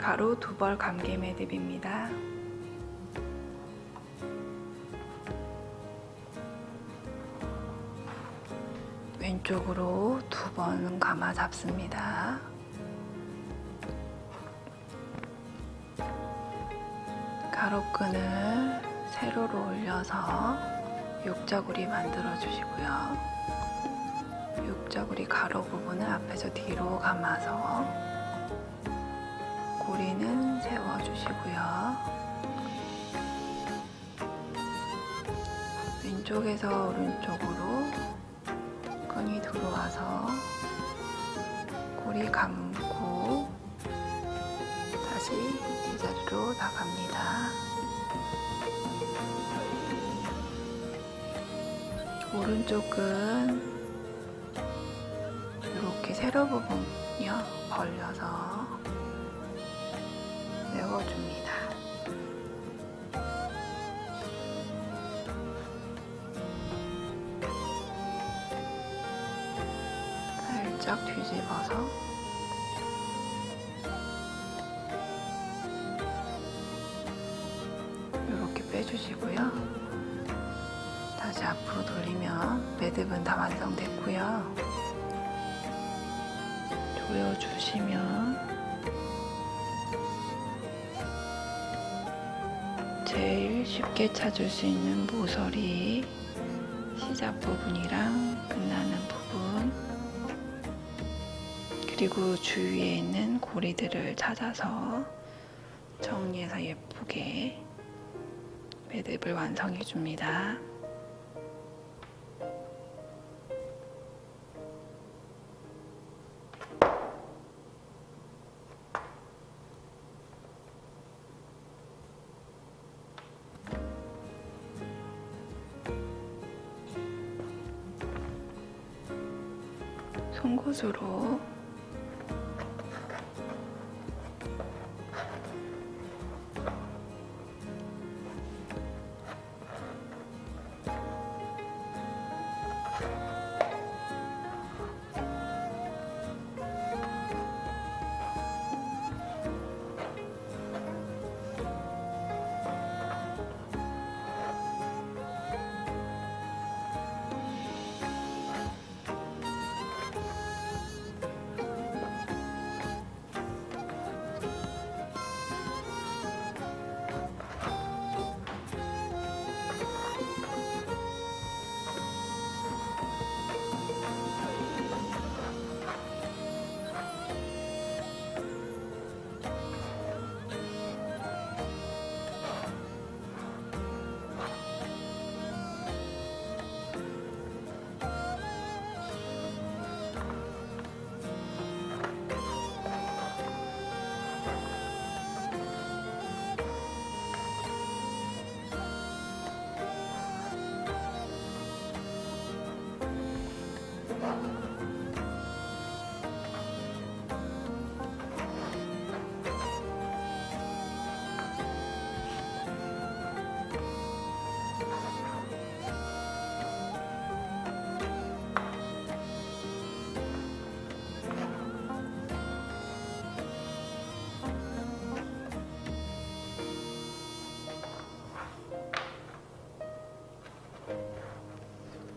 가루 2벌 감기 매듭입니다. 왼쪽으로 2번 감아 잡습니다. 가로끈을 세로로 올려서 육자구리 만들어 주시고요. 육자구리 가로 부분을 앞에서 뒤로 감아서 고리는 세워 주시고요. 왼쪽에서 오른쪽으로 끈이 들어와서 고리 감고 다시 제자리로 나갑니다. 오른쪽은 이렇게 세로 부분이요 벌려서 메워줍니다. 살짝 뒤집어서 이렇게 빼주시고요. 다시 앞으로 돌리면 매듭은 다 완성됐고요. 조여주시면 제일 쉽게 찾을 수 있는 모서리 시작 부분이랑 끝나는 부분 그리고 주위에 있는 고리들을 찾아서 정리해서 예쁘게 매듭을 완성해 줍니다. 송곳으로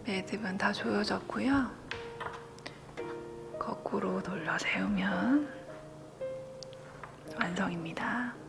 매듭은 다 조여졌고요. 거꾸로 돌려 세우면 완성입니다.